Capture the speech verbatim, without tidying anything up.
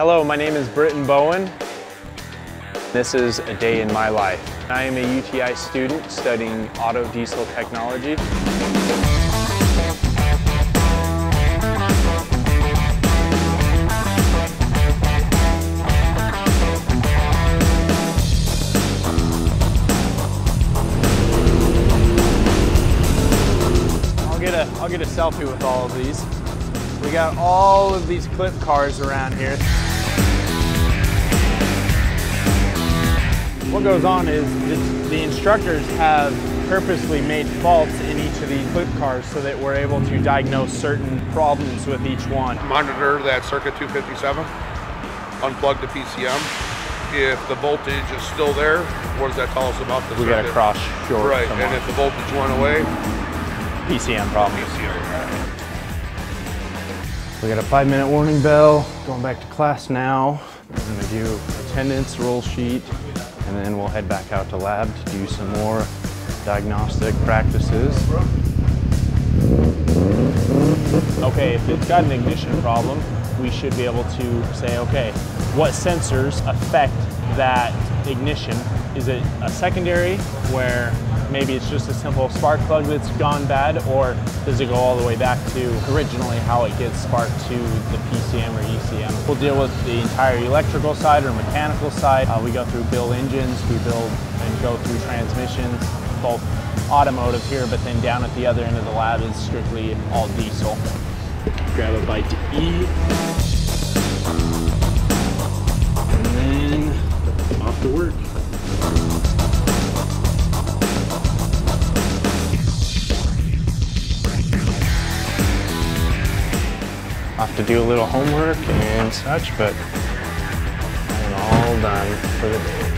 Hello, my name is Britton Bowen. This is a day in my life. I am a U T I student studying auto diesel technology. I'll get a, I'll get a selfie with all of these. We got all of these clip cars around here. What goes on is the instructors have purposely made faults in each of these clip cars so that we're able to diagnose certain problems with each one. Monitor that circuit two fifty-seven, unplug the P C M. If the voltage is still there, what does that tell us about the circuit? We got to cross short. Right, somewhere. And if the voltage went away, P C M problem. P C M, right. We got a five minute warning bell, going back to class now. We're gonna do attendance roll sheet, and then we'll head back out to lab to do some more diagnostic practices. Okay, if it's got an ignition problem, we should be able to say, okay, what sensors affect that ignition? Is it a secondary where maybe it's just a simple spark plug that's gone bad, or does it go all the way back to originally how it gets sparked to the P C M or E C M? We'll deal with the entire electrical side or mechanical side. Uh, we go through build engines, we build and go through transmissions, both automotive here, but then down at the other end of the lab is strictly all diesel. Grab a bite to eat. And then off to work. Have to do a little homework and such, but I'm all done for the day.